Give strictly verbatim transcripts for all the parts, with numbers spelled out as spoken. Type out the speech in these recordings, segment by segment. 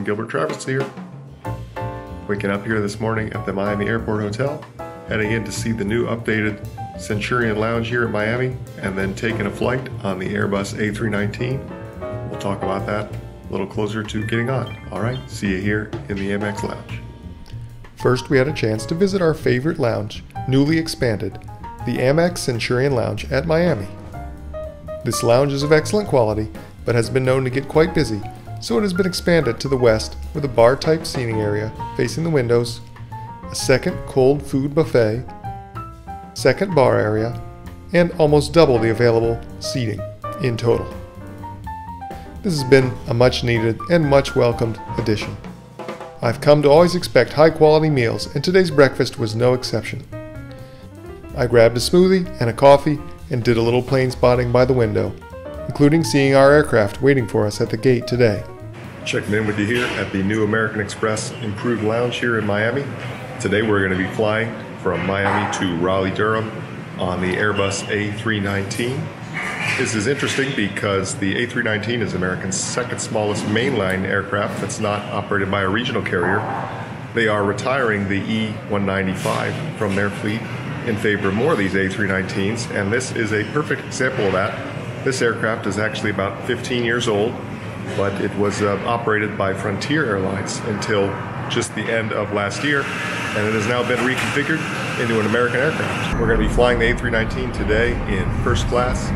I'm Gilbert Travels here. Waking up here this morning at the Miami Airport Hotel, heading in to see the new updated Centurion Lounge here in Miami, and then taking a flight on the Airbus A three nineteen. We'll talk about that a little closer to getting on. All right, see you here in the M X Lounge. First, we had a chance to visit our favorite lounge, newly expanded, the Amex Centurion Lounge at Miami. This lounge is of excellent quality, but has been known to get quite busy, so it has been expanded to the west with a bar-type seating area facing the windows, a second cold food buffet, second bar area, and almost double the available seating in total. This has been a much-needed and much-welcomed addition. I've come to always expect high-quality meals, and today's breakfast was no exception. I grabbed a smoothie and a coffee and did a little plane spotting by the window, including seeing our aircraft waiting for us at the gate today. Checking in with you here at the new American Express Improved Lounge here in Miami. Today we're going to be flying from Miami to Raleigh-Durham on the Airbus A three nineteen. This is interesting because the A three nineteen is American's second smallest mainline aircraft that's not operated by a regional carrier. They are retiring the E one ninety-five from their fleet in favor of more of these A three nineteens, and this is a perfect example of that. This aircraft is actually about fifteen years old, but it was uh, operated by Frontier Airlines until just the end of last year, and it has now been reconfigured into an American aircraft. We're going to be flying the A three nineteen today in first class,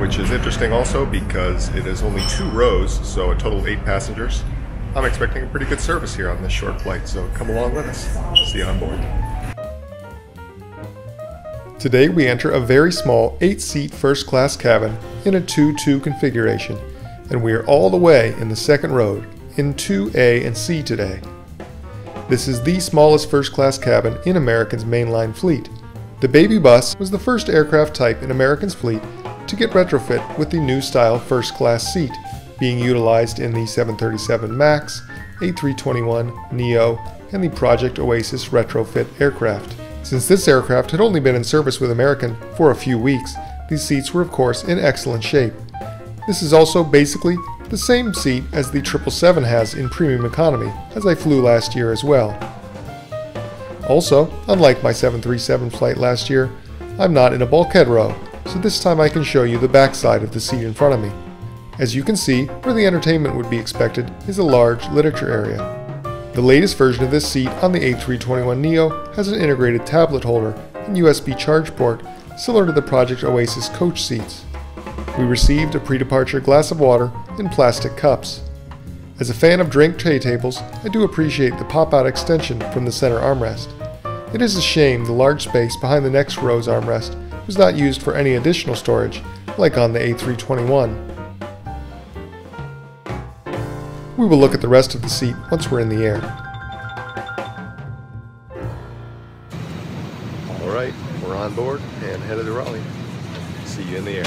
which is interesting also because it is only two rows, so a total of eight passengers. I'm expecting a pretty good service here on this short flight, so come along with us. See you on board. Today we enter a very small eight-seat first-class cabin in a two two configuration, and we are all the way in the second row in two A and C today. This is the smallest first-class cabin in American's mainline fleet. The Baby Bus was the first aircraft type in American's fleet to get retrofit with the new-style first-class seat, being utilized in the seven thirty-seven MAX, A three twenty-one NEO, and the Project Oasis retrofit aircraft. Since this aircraft had only been in service with American for a few weeks, these seats were of course in excellent shape. This is also basically the same seat as the seven seventy-seven has in Premium Economy, as I flew last year as well. Also, unlike my seven thirty-seven flight last year, I'm not in a bulkhead row, so this time I can show you the backside of the seat in front of me. As you can see, where the entertainment would be expected is a large literature area. The latest version of this seat on the A three twenty-one NEO has an integrated tablet holder and U S B charge port similar to the Project Oasis coach seats. We received a pre-departure glass of water in plastic cups. As a fan of drink tray tables, I do appreciate the pop-out extension from the center armrest. It is a shame the large space behind the next row's armrest was not used for any additional storage, like on the A three twenty-one. We will look at the rest of the seat once we're in the air. All right, we're on board and headed to Raleigh. See you in the air.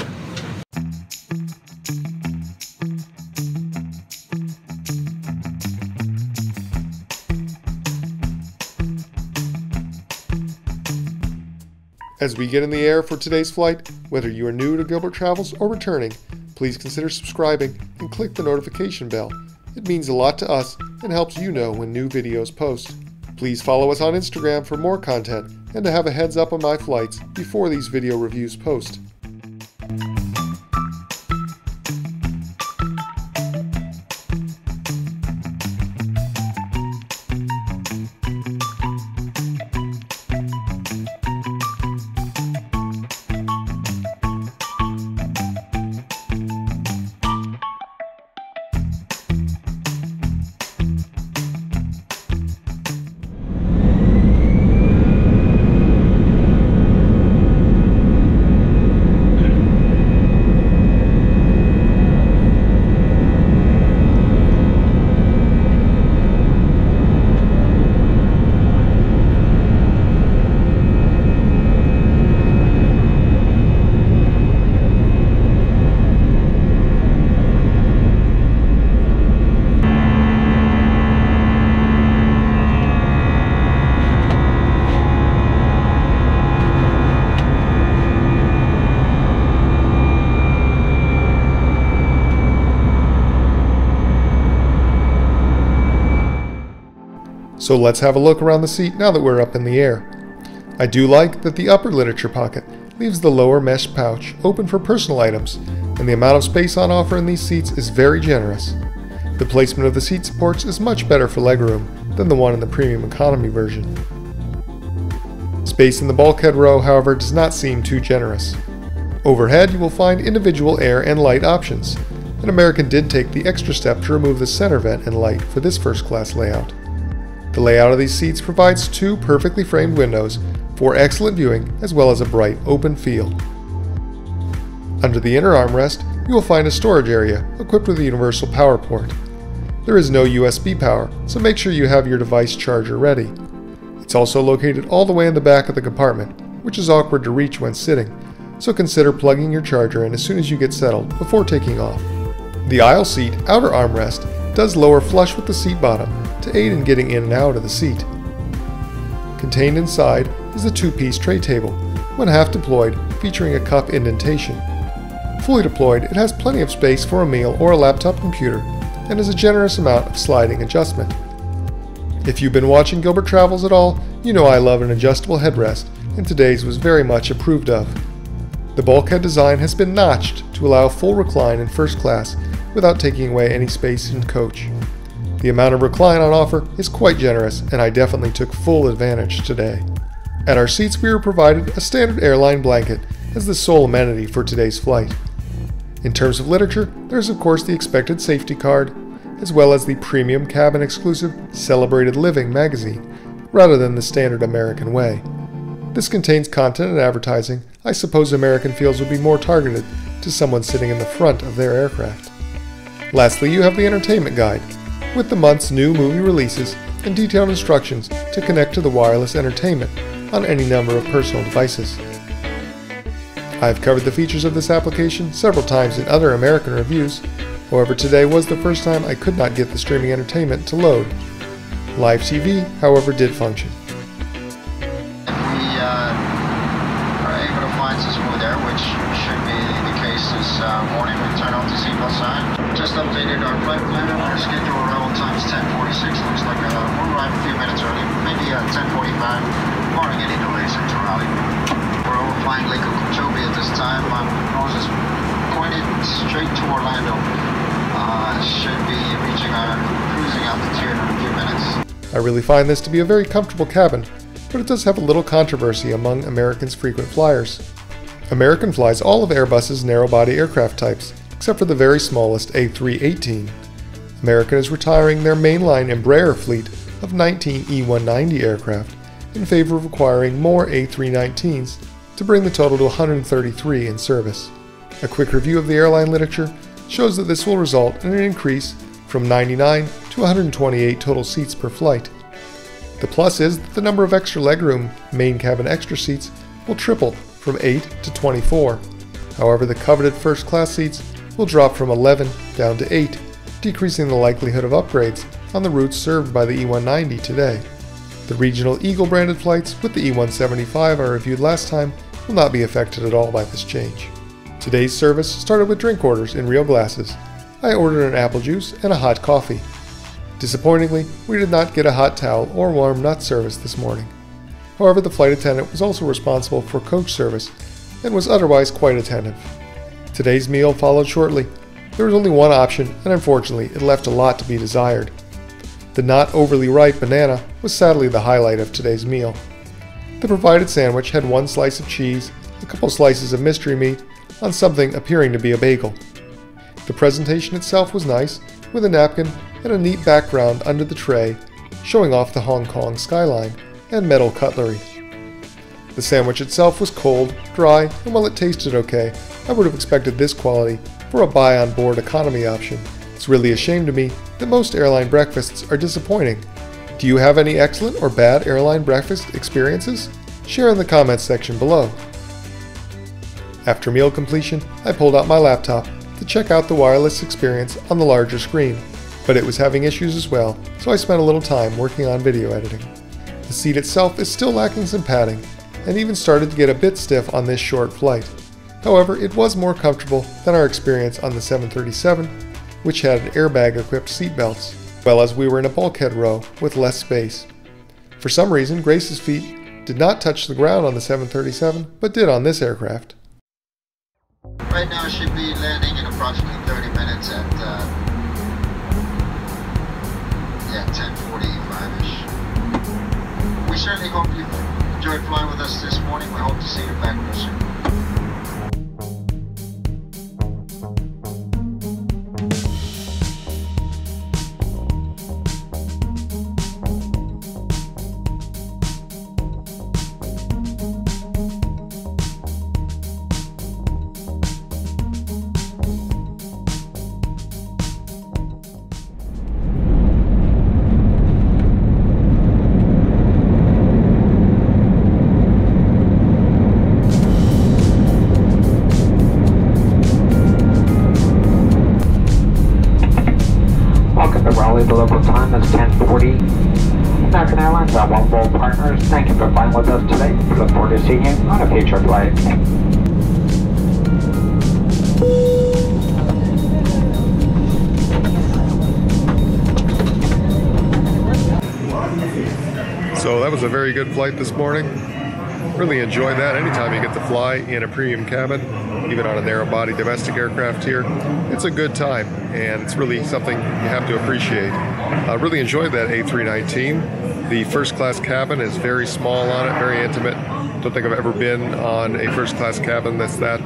As we get in the air for today's flight, whether you are new to Gilbert Travels or returning, please consider subscribing and click the notification bell. It means a lot to us and helps you know when new videos post. Please follow us on Instagram for more content and to have a heads up on my flights before these video reviews post. So let's have a look around the seat now that we're up in the air. I do like that the upper literature pocket leaves the lower mesh pouch open for personal items, and the amount of space on offer in these seats is very generous. The placement of the seat supports is much better for legroom than the one in the Premium Economy version. Space in the bulkhead row, however, does not seem too generous. Overhead, you will find individual air and light options, and American did take the extra step to remove the center vent and light for this first class layout. The layout of these seats provides two perfectly framed windows for excellent viewing as well as a bright open field. Under the inner armrest, you will find a storage area equipped with a universal power port. There is no U S B power, so make sure you have your device charger ready. It's also located all the way in the back of the compartment, which is awkward to reach when sitting, so consider plugging your charger in as soon as you get settled before taking off. The aisle seat outer armrest does lower flush with the seat bottom to aid in getting in and out of the seat. Contained inside is a two-piece tray table, when half deployed, featuring a cup indentation. Fully deployed, it has plenty of space for a meal or a laptop computer and has a generous amount of sliding adjustment. If you've been watching Gilbert Travels at all, you know I love an adjustable headrest, and today's was very much approved of. The bulkhead design has been notched to allow full recline in first class without taking away any space in coach. The amount of recline on offer is quite generous, and I definitely took full advantage today. At our seats, we were provided a standard airline blanket as the sole amenity for today's flight. In terms of literature, there's of course the expected safety card, as well as the premium cabin exclusive Celebrated Living magazine, rather than the standard American way. This contains content and advertising I suppose American feels would be more targeted to someone sitting in the front of their aircraft. Lastly, you have the entertainment guide, with the month's new movie releases and detailed instructions to connect to the wireless entertainment on any number of personal devices. I've covered the features of this application several times in other American reviews, however today was the first time I could not get the streaming entertainment to load. Live T V, however, did function. We uh, are able to find this over there, which should be the case this uh, morning. We turn off the seatbelt sign. Just updated our flight plan. Our scheduled arrival time is ten forty-six. Looks like uh, we'll arrive a few minutes early, maybe uh, ten forty-five, barring any delays into Raleigh. We're overflying Lake Okeechobee at this time. My nose is pointed straight to Orlando. Uh, should be reaching our cruising altitude in a few minutes. I really find this to be a very comfortable cabin, but it does have a little controversy among Americans' frequent flyers. American flies all of Airbus's narrow-body aircraft types, except for the very smallest A three eighteen. American is retiring their mainline Embraer fleet of nineteen E one ninety aircraft in favor of acquiring more A three nineteens to bring the total to one hundred thirty-three in service. A quick review of the airline literature shows that this will result in an increase from ninety-nine to one hundred twenty-eight total seats per flight. The plus is that the number of extra legroom main cabin extra seats will triple from eight to twenty-four. However, the coveted first class seats will drop from eleven down to eight, decreasing the likelihood of upgrades on the routes served by the E one ninety today. The regional Eagle branded flights with the E one seventy-five I reviewed last time will not be affected at all by this change. Today's service started with drink orders in real glasses. I ordered an apple juice and a hot coffee. Disappointingly, we did not get a hot towel or warm nut service this morning. However, the flight attendant was also responsible for coach service and was otherwise quite attentive. Today's meal followed shortly. There was only one option, and unfortunately it left a lot to be desired. The not overly ripe banana was sadly the highlight of today's meal. The provided sandwich had one slice of cheese, a couple slices of mystery meat, on something appearing to be a bagel. The presentation itself was nice, with a napkin and a neat background under the tray, showing off the Hong Kong skyline and metal cutlery. The sandwich itself was cold, dry, and while it tasted okay, I would have expected this quality for a buy-on-board economy option. It's really a shame to me that most airline breakfasts are disappointing. Do you have any excellent or bad airline breakfast experiences? Share in the comments section below. After meal completion, I pulled out my laptop to check out the wireless experience on the larger screen, but it was having issues as well, so I spent a little time working on video editing. The seat itself is still lacking some padding, and even started to get a bit stiff on this short flight. However, it was more comfortable than our experience on the seven thirty-seven, which had an airbag-equipped seatbelts. well as we were in a bulkhead row with less space. For some reason, Grace's feet did not touch the ground on the seven thirty-seven, but did on this aircraft. Right now, should be landing in approximately thirty minutes at uh, yeah, ten forty-five-ish. We certainly hope you enjoyed flying with us this morning. We hope to see you back real soon. The local time is ten forty. American Airlines, our One World Partners, thank you for flying with us today. We look forward to seeing you on a future flight. So that was a very good flight this morning. Really enjoyed that. Anytime you get to fly in a premium cabin, even on a narrow body domestic aircraft here, it's a good time, and it's really something you have to appreciate. I really enjoyed that A three nineteen. The first class cabin is very small on it, very intimate. Don't think I've ever been on a first class cabin that's that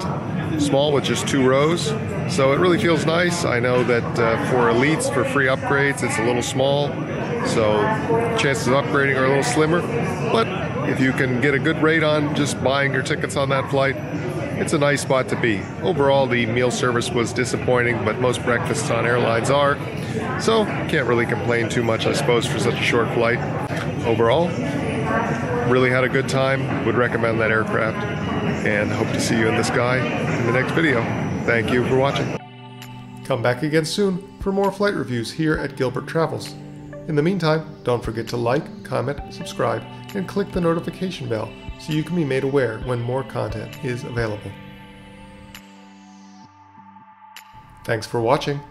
small with just two rows. So it really feels nice. I know that uh, for elites, for free upgrades, it's a little small. So chances of upgrading are a little slimmer, but if you can get a good rate on just buying your tickets on that flight, it's a nice spot to be. Overall, the meal service was disappointing, but most breakfasts on airlines are, so can't really complain too much, I suppose, for such a short flight. Overall, really had a good time, would recommend that aircraft, and hope to see you in the sky in the next video. Thank you for watching. Come back again soon for more flight reviews here at Gilbert Travels. In the meantime, don't forget to like, comment, subscribe, and click the notification bell so you can be made aware when more content is available. Thanks for watching.